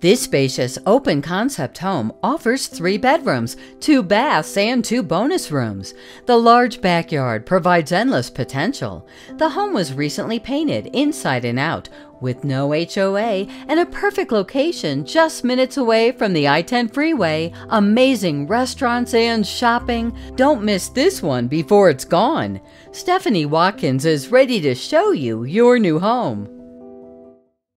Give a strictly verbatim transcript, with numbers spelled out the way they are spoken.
This spacious, open concept home offers three bedrooms, two baths, and two bonus rooms. The large backyard provides endless potential. The home was recently painted inside and out, with no H O A and a perfect location just minutes away from the I ten freeway, amazing restaurants and shopping. Don't miss this one before it's gone. Stephanie Watkins is ready to show you your new home.